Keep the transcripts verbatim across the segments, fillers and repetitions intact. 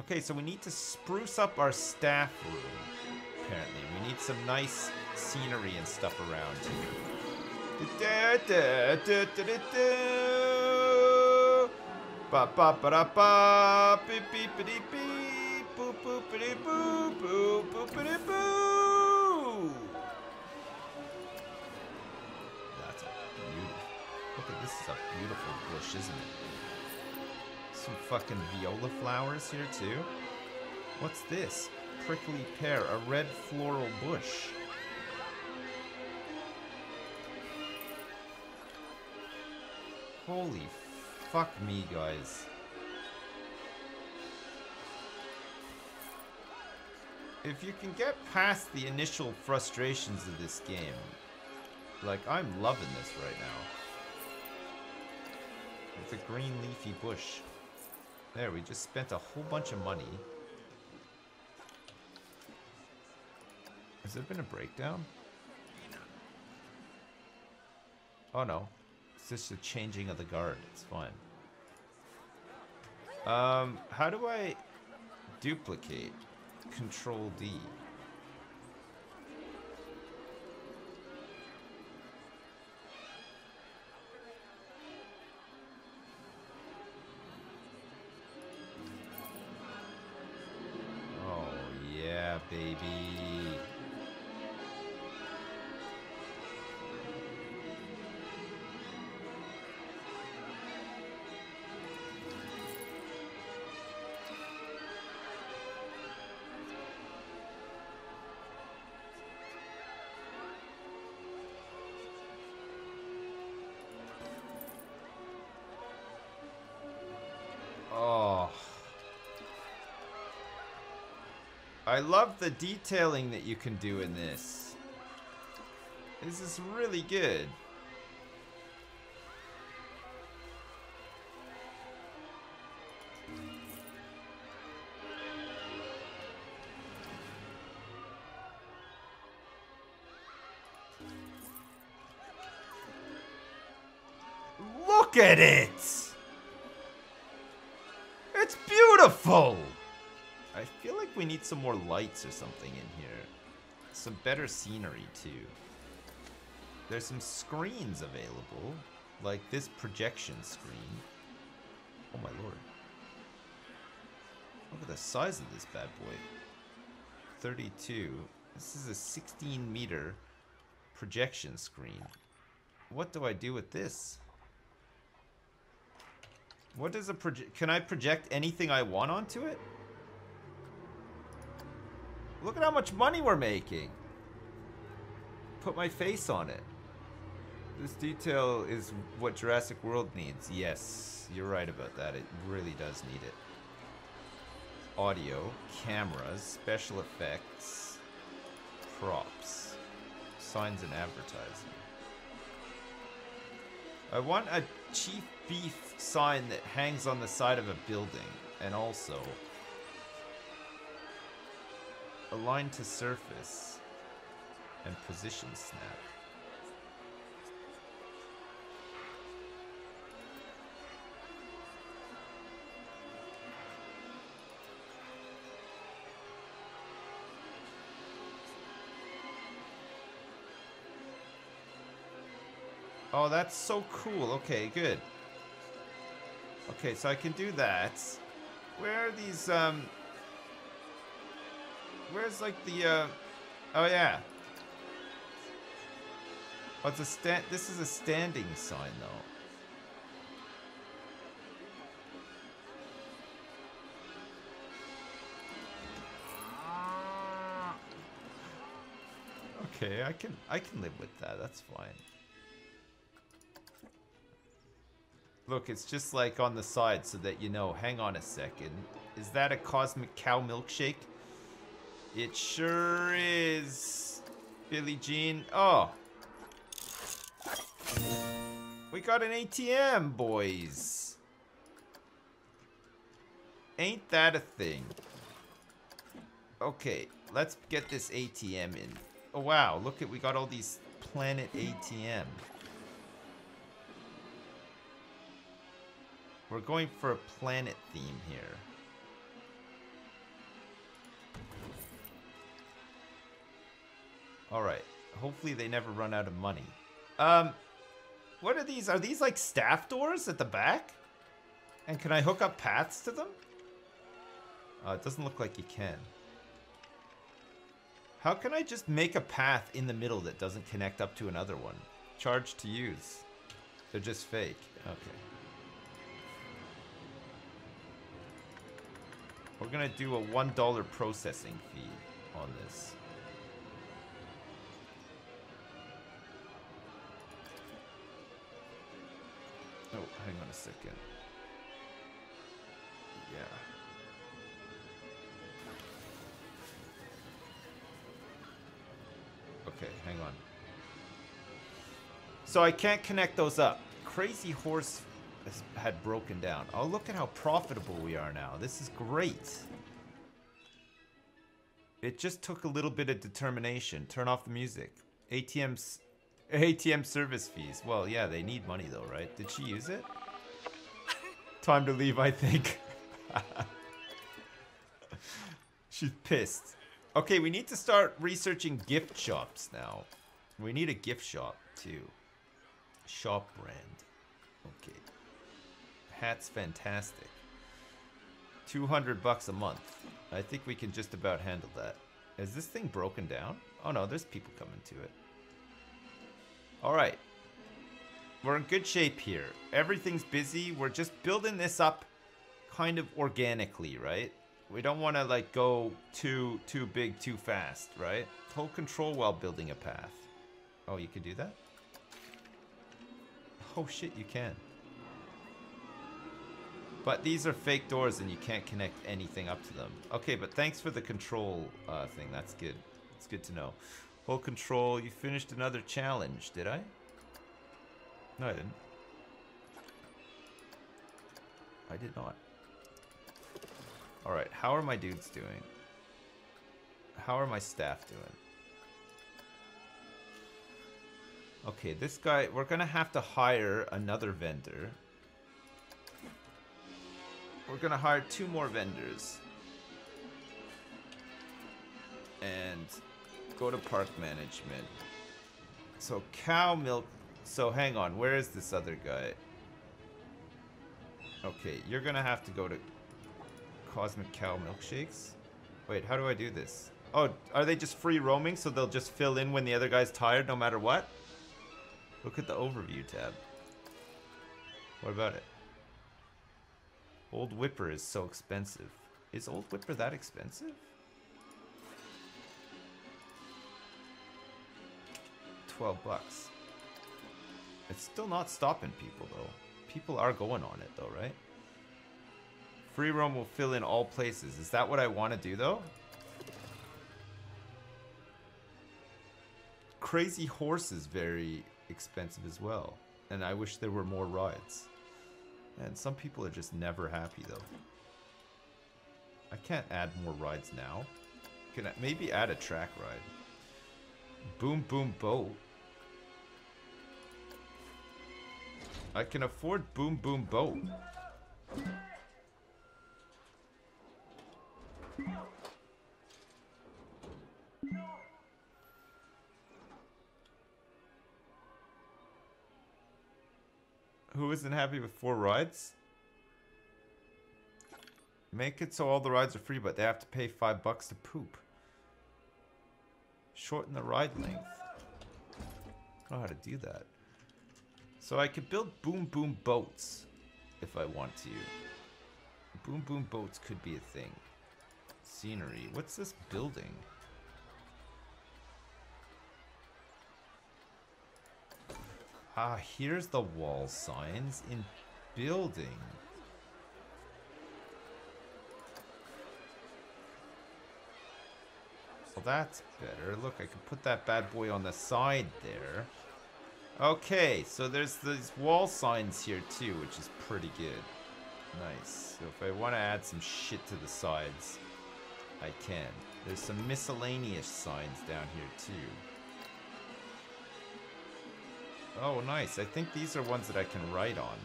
Okay, so we need to spruce up our staff room, apparently. We need some nice scenery and stuff around here. That's a beautiful... Look at this, is a beautiful bush, isn't it? Some fucking viola flowers here too. What's this? Prickly pear, a red floral bush. Holy fuck me, guys. If you can get past the initial frustrations of this game, like, I'm loving this right now. It's a green leafy bush. There, we just spent a whole bunch of money. Has there been a breakdown? Oh no. It's just a changing of the guard. It's fine. Um, how do I duplicate? Control D. Baby. Oh. I love the detailing that you can do in this. This is really good. Look at it! It's beautiful! I feel like we need some more lights or something in here. Some better scenery, too. There's some screens available, like this projection screen. Oh my lord. Look at the size of this bad boy. thirty-two. This is a sixteen meter projection screen. What do I do with this? What does a proje- Can I project anything I want onto it? Look at how much money we're making. Put my face on it. This detail is what Jurassic World needs. Yes, you're right about that. It really does need it. Audio, cameras, special effects, props, signs and advertising. I want a Chief Beef sign that hangs on the side of a building, and also align to surface and position snap. Oh, that's so cool. Okay, good. Okay, so I can do that. Where are these, um... Where's like the, uh, oh yeah. Oh, it's a stand, this is a standing sign though. Okay, I can, I can live with that, that's fine. Look, it's just like on the side so that you know, hang on a second. Is that a Cosmic Cow Milkshake? It sure is, Billie Jean. Oh. We got an A T M, boys. Ain't that a thing? Okay, let's get this A T M in. Oh, wow, look at, we got all these planet A T M. We're going for a planet theme here. Alright. Hopefully they never run out of money. Um, what are these? Are these like staff doors at the back? And can I hook up paths to them? Uh, it doesn't look like you can. How can I just make a path in the middle that doesn't connect up to another one? Charge to use. They're just fake. Okay. We're gonna do a one dollar processing fee on this. Oh, hang on a second. Yeah. Okay, hang on. So I can't connect those up. Crazy Horse had broken down. Oh, look at how profitable we are now. This is great. It just took a little bit of determination. Turn off the music. A T Ms... A T M service fees. Well, yeah, they need money though, right? Did she use it? Time to leave, I think. She's pissed. Okay, we need to start researching gift shops now. We need a gift shop too. Shop brand. Okay. Hats fantastic. two hundred bucks a month. I think we can just about handle that. Is this thing broken down? Oh no, there's people coming to it. Alright, we're in good shape here. Everything's busy. We're just building this up kind of organically, right? We don't want to like go too, too big, too fast, right? Hold control while building a path. Oh, you can do that? Oh shit, you can. But these are fake doors and you can't connect anything up to them. Okay, but thanks for the control uh, thing. That's good. It's good to know. Hold control. You finished another challenge, did I? No, I didn't. I did not. Alright, how are my dudes doing? How are my staff doing? Okay, this guy... We're gonna have to hire another vendor. We're gonna hire two more vendors. And... go to park management. So cow milk. So hang on. Where is this other guy? Okay, you're gonna have to go to Cosmic Cow Milkshakes. Wait, how do I do this? Oh, are they just free roaming? So they'll just fill in when the other guy's tired, no matter what. Look at the overview tab. What about it? Old Whipper is so expensive. Is Old Whipper that expensive? twelve bucks. It's still not stopping people though. People are going on it though, right? Free roam will fill in all places. Is that what I want to do though? Crazy Horse is very expensive as well. And I wish there were more rides. And some people are just never happy though. I can't add more rides now. Can I maybe add a track ride? Boom Boom Boat. I can afford Boom Boom Boat. Who isn't happy with four rides? Make it so all the rides are free, but they have to pay five bucks to poop. Shorten the ride length. I don't know how to do that. So I could build Boom Boom Boats if I want to. Boom Boom Boats could be a thing. Scenery. What's this building? Ah, here's the wall signs in building. Well, that's better. Look, I can put that bad boy on the side there. Okay, so there's these wall signs here too, which is pretty good. Nice. So if I want to add some shit to the sides, I can. There's some miscellaneous signs down here too. Oh, nice. I think these are ones that I can write on.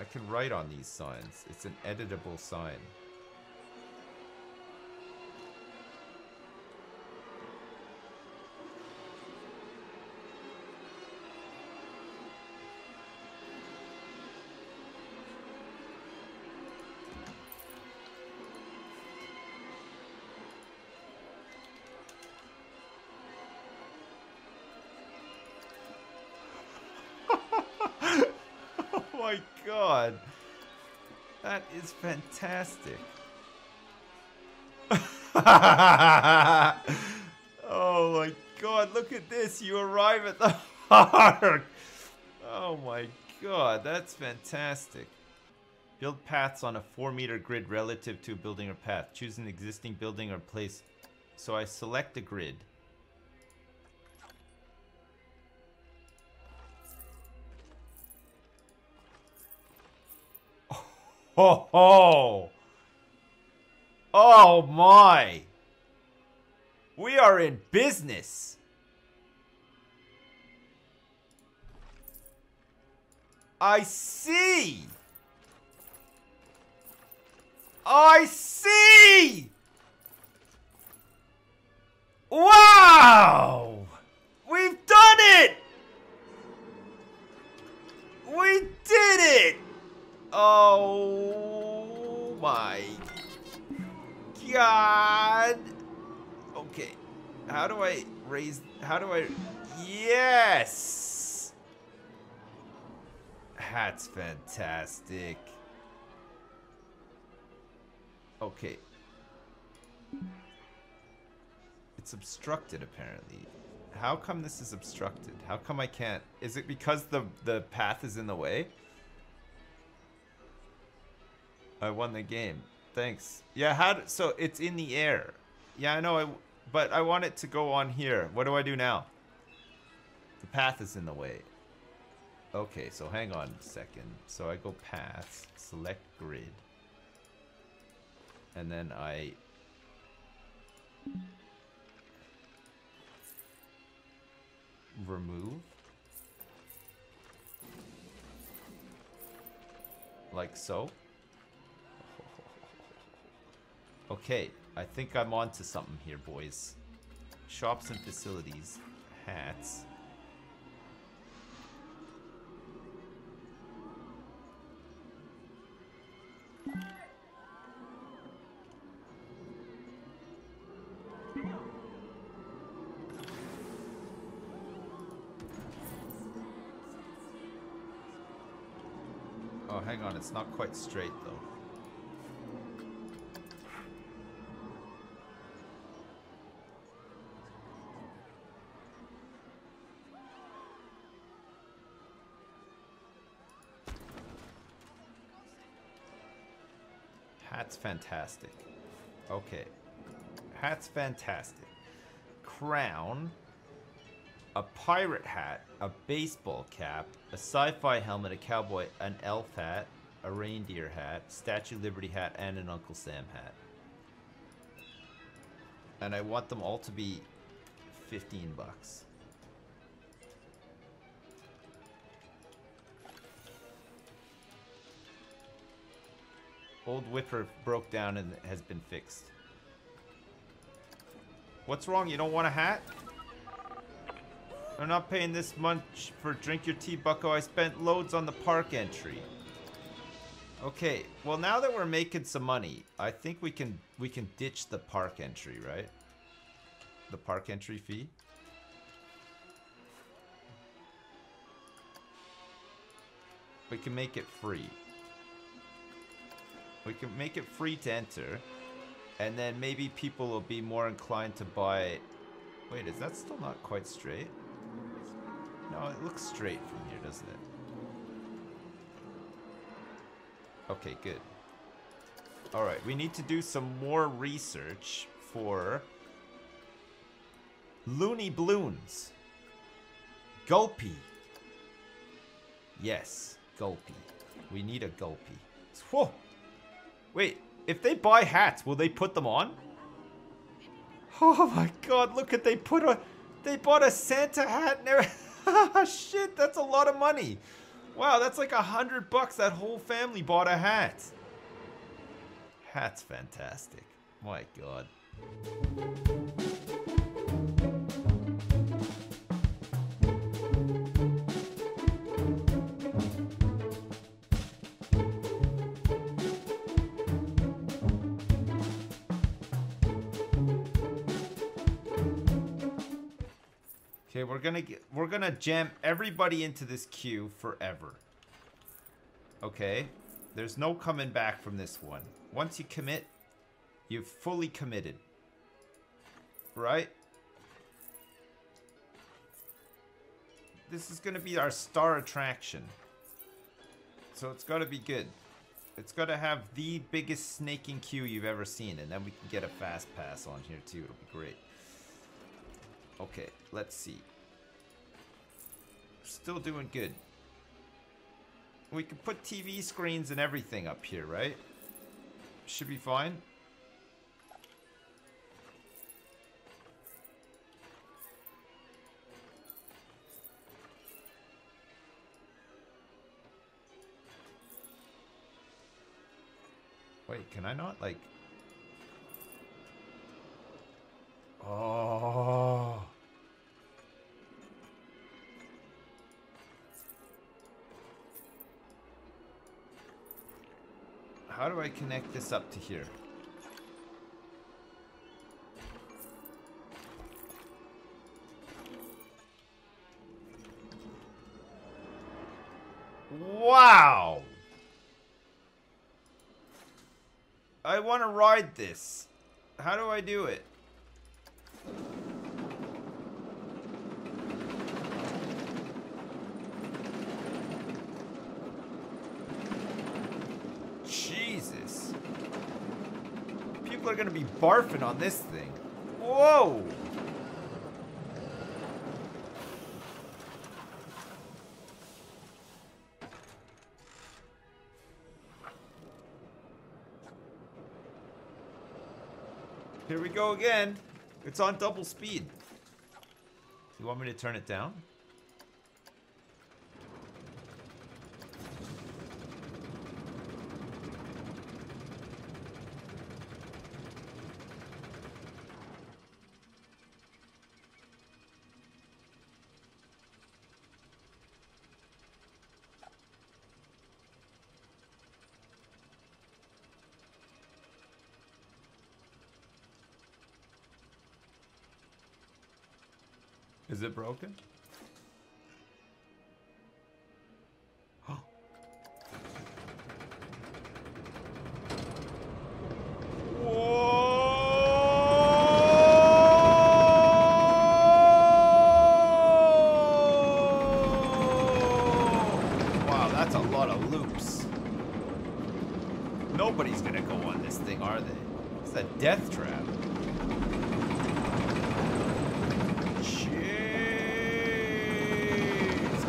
I can write on these signs. It's an editable sign. my god. That is fantastic. Oh my god, look at this. You arrive at the park. Oh my god, that's fantastic. Build paths on a four meter grid relative to a building or path. Choose an existing building or place. So I select a grid. Oh, oh, oh my, we are in business. I see, I see. Wow, we've done it. We did it. Oh my god. Okay, how do I raise, how do I, yes! That's fantastic. Okay. It's obstructed apparently. How come this is obstructed? How come I can't? Is it because the, the path is in the way? I won the game. Thanks. Yeah, how do, so it's in the air. Yeah, I know, I, but I want it to go on here. What do I do now? The path is in the way. Okay, so hang on a second. So I go paths, select grid. And then I... remove? Like so? Okay, I think I'm on to something here, boys. Shops and facilities. Hats. Oh, hang on. It's not quite straight, though. Hat's fantastic. Okay. Hat's fantastic. Crown. A pirate hat. A baseball cap. A sci-fi helmet. A cowboy. An elf hat. A reindeer hat. Statue of Liberty hat. And an Uncle Sam hat. And I want them all to be fifteen bucks. Old Whipper broke down and has been fixed. What's wrong? You don't want a hat? I'm not paying this much for drink your tea, bucko. I spent loads on the park entry. Okay, well now that we're making some money, I think we can we can ditch the park entry, right? The park entry fee. We can make it free. We can make it free to enter, and then maybe people will be more inclined to buy... Wait, is that still not quite straight? No, it looks straight from here, doesn't it? Okay, good. Alright, we need to do some more research for... Loony Bloons. Gulpee. Yes, Gulpee. We need a Gulpee. Whoa! Wait, if they buy hats, will they put them on? Oh my god, look at they put a... They bought a Santa hat and everything. Shit, that's a lot of money. Wow, that's like a hundred bucks. That whole family bought a hat. Hat's fantastic. My god. We're gonna get, we're gonna jam everybody into this queue forever. Okay. There's no coming back from this one. Once you commit, you've fully committed. Right? This is going to be our star attraction. So it's got to be good. It's got to have the biggest snaking queue you've ever seen. And then we can get a fast pass on here too. It'll be great. Okay, let's see. Still doing good. We can put T V screens and everything up here, right? Should be fine. Wait, can I not, like... Oh... How do I connect this up to here? Wow! I want to ride this. How do I do it? Jesus. People are going to be barfing on this thing. Whoa! Here we go again. It's on double speed. You want me to turn it down? Is it broken? Oh. Whoa! Wow, that's a lot of loops. Nobody's gonna go on this thing, are they? It's a death trap.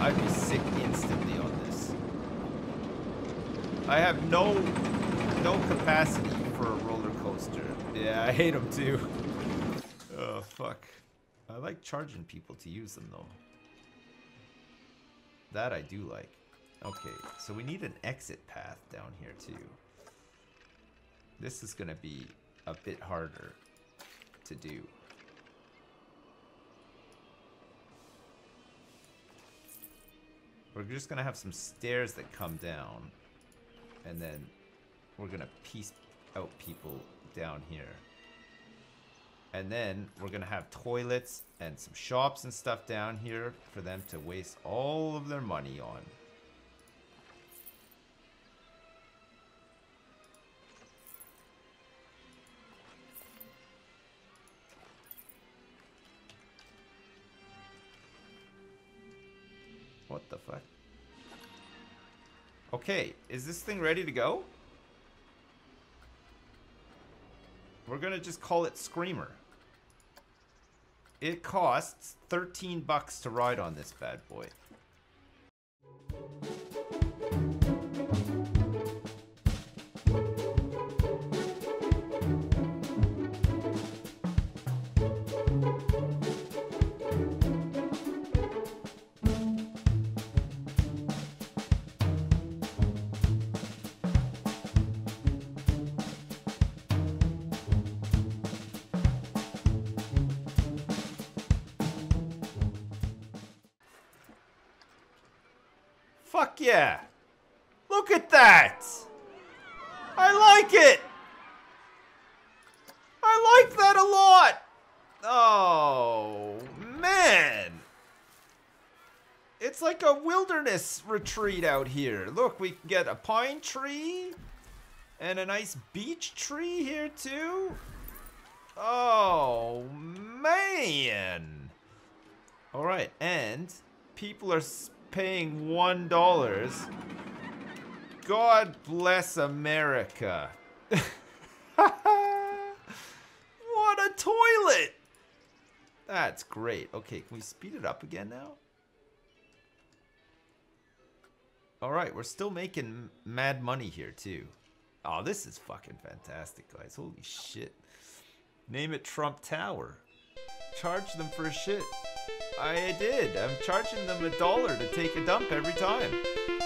I'd be sick instantly on this. I have no no capacity for a roller coaster. Yeah, I hate them too. Oh, fuck. I like charging people to use them though. That I do like. Okay, so we need an exit path down here too. This is gonna be a bit harder to do. We're just gonna have some stairs that come down, and then we're gonna piece out people down here. And then we're gonna have toilets and some shops and stuff down here for them to waste all of their money on. What the fuck? Okay, is this thing ready to go? We're gonna just call it Screamer. It costs thirteen bucks to ride on this bad boy. Fuck yeah! Look at that! I like it! I like that a lot! Oh, man! It's like a wilderness. artist's retreat out here. Look, we can get a pine tree and a nice beech tree here too. Oh, man. All right, and people are paying one dollar. God bless America. What a toilet. That's great. Okay, can we speed it up again now? All right, we're still making mad money here too. Oh, this is fucking fantastic, guys. Holy shit. Name it Trump Tower. Charge them for shit. I did. I'm charging them a dollar to take a dump every time.